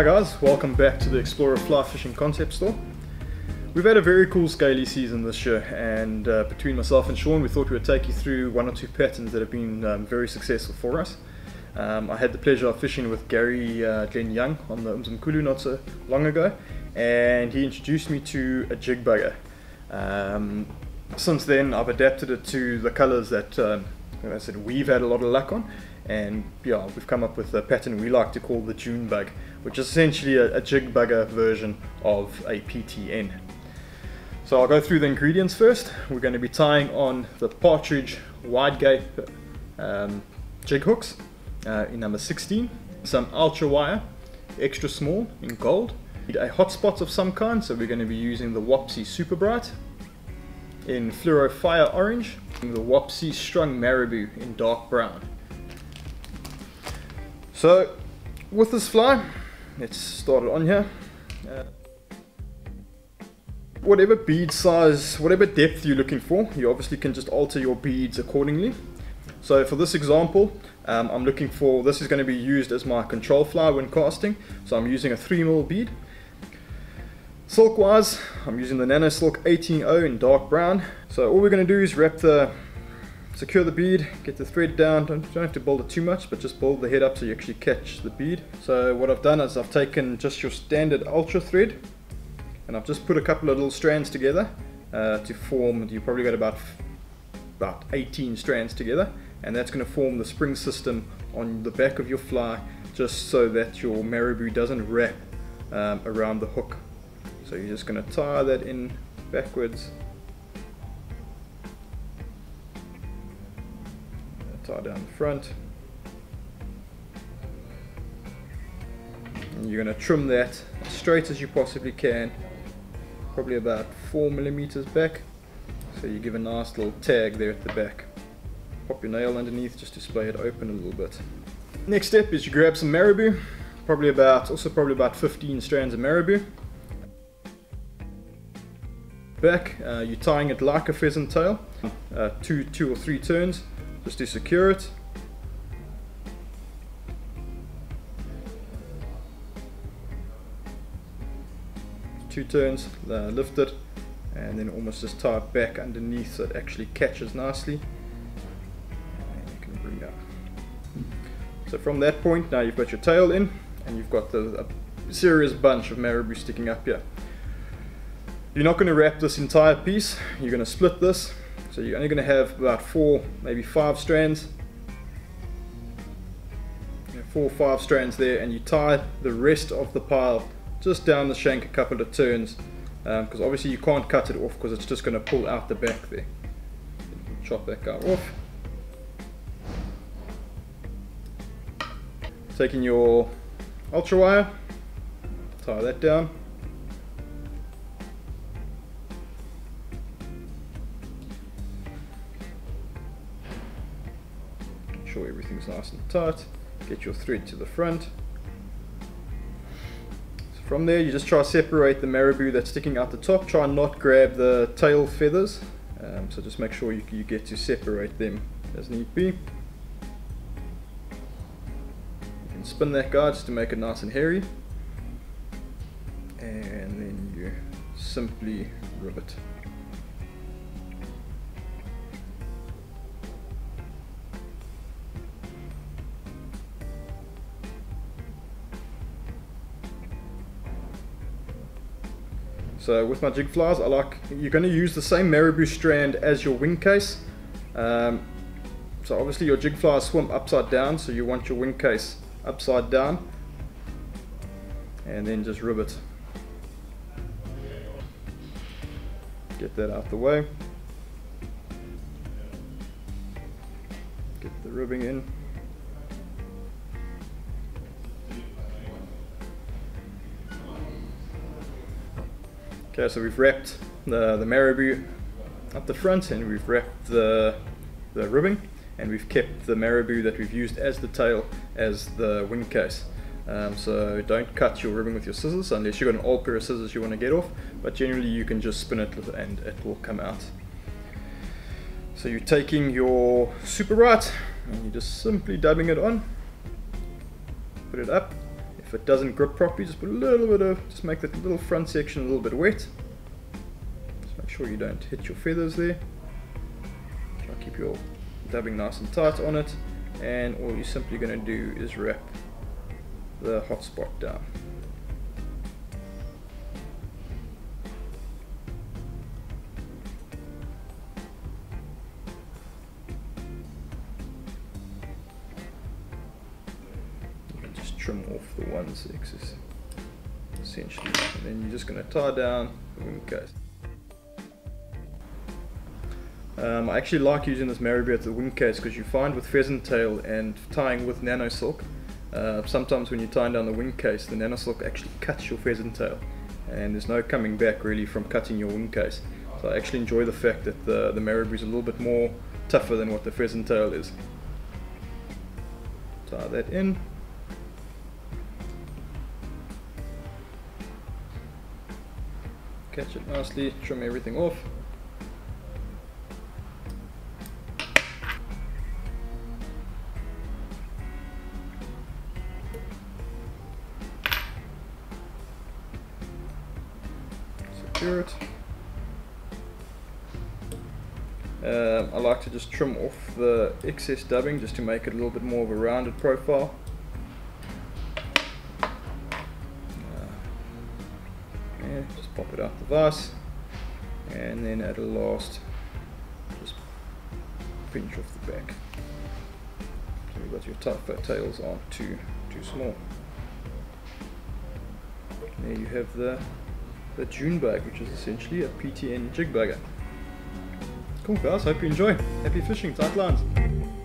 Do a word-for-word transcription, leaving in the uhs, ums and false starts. Hi guys, welcome back to the Xplorer Fly Fishing Concept Store. We've had a very cool scaly season this year, and uh, between myself and Sean we thought we would take you through one or two patterns that have been um, very successful for us. Um, I had the pleasure of fishing with Gary uh, Glen Young on the Umzimkulu not so long ago, and he introduced me to a jig bugger. Um, since then I've adapted it to the colours that um, like I said, we've had a lot of luck on, and yeah, we've come up with a pattern we like to call the June Bug, which is essentially a, a jig bugger version of a P T N. So I'll go through the ingredients first. We're going to be tying on the Partridge Wide Gap um, jig hooks uh, in number sixteen, some Ultra Wire, extra small in gold. Need a hotspot of some kind, so we're going to be using the Wapsi Super Bright in fluoro fire orange, and the Wapsi Strung Marabou in dark brown. So with this fly, let's start it on here. Uh, whatever bead size, whatever depth you're looking for, you obviously can just alter your beads accordingly. So for this example, um, I'm looking for, this is going to be used as my control fly when casting, so I'm using a three mil bead. Silk wise, I'm using the NanoSilk eighteen oh in dark brown. So all we're going to do is wrap the secure the bead, get the thread down, don't, don't have to build it too much, but just build the head up so you actually catch the bead. So what I've done is I've taken just your standard Ultra thread, and I've just put a couple of little strands together uh, to form, you've probably got about, about eighteen strands together, and that's going to form the spring system on the back of your fly, just so that your marabou doesn't wrap um, around the hook. So you're just going to tie that in backwards, tie down the front, and you're going to trim that as straight as you possibly can, probably about four millimeters back, so you give a nice little tag there at the back. Pop your nail underneath just to splay it open a little bit. Next step is you grab some marabou, probably about also probably about fifteen strands of marabou. Back, uh, you're tying it like a pheasant tail, uh, two, two or three turns, just to secure it. Two turns, uh, lift it, and then almost just tie it back underneath so it actually catches nicely. And you can bring up. So from that point, now you've got your tail in, and you've got the a serious bunch of marabou sticking up here. You're not going to wrap this entire piece, you're going to split this. So you're only going to have about four, maybe five strands, four or five strands there, and you tie the rest of the pile just down the shank a couple of turns, because um, obviously you can't cut it off because it's just going to pull out the back there. Chop that guy off. Taking your Ultra Wire, tie that down. Sure everything's nice and tight, get your thread to the front. So from there you just try to separate the marabou that's sticking out the top, try and not grab the tail feathers, um, so just make sure you, you get to separate them as need be. You can spin that guy just to make it nice and hairy, and then you simply rivet. So with my jig flies, I like, you're going to use the same marabou strand as your wing case. Um, so obviously your jig flies swim upside down, so you want your wing case upside down, and then just rivet. Get that out the way. Get the ribbing in. Okay, so we've wrapped the, the marabou up the front, and we've wrapped the, the ribbing, and we've kept the marabou that we've used as the tail as the wing case. Um, so don't cut your ribbing with your scissors unless you've got an old pair of scissors you want to get off, but generally you can just spin it and it will come out. So you're taking your Super Bright and you're just simply dubbing it on, put it up. If it doesn't grip properly, just put a little bit of, just make that little front section a little bit wet. Just make sure you don't hit your feathers there. Try to keep your dubbing nice and tight on it. And all you're simply going to do is wrap the hot spot down. Trim off the one's excess essentially, and then you're just going to tie down the wing case. Um, I actually like using this marabou at the wing case because you find with pheasant tail and tying with NanoSilk, uh, sometimes when you're tying down the wing case, the NanoSilk actually cuts your pheasant tail, and there's no coming back really from cutting your wing case. So I actually enjoy the fact that the, the marabou is a little bit more tougher than what the pheasant tail is. Tie that in. Catch it nicely, trim everything off. Secure it. Um, I like to just trim off the excess dubbing just to make it a little bit more of a rounded profile. Just pop it out the vise, and then at the last just pinch off the back. So you've got your tougher tails aren't too too small. And there you have the the June Bug, which is essentially a P T N jig bugger. Cool guys, hope you enjoy. Happy fishing, tight lines.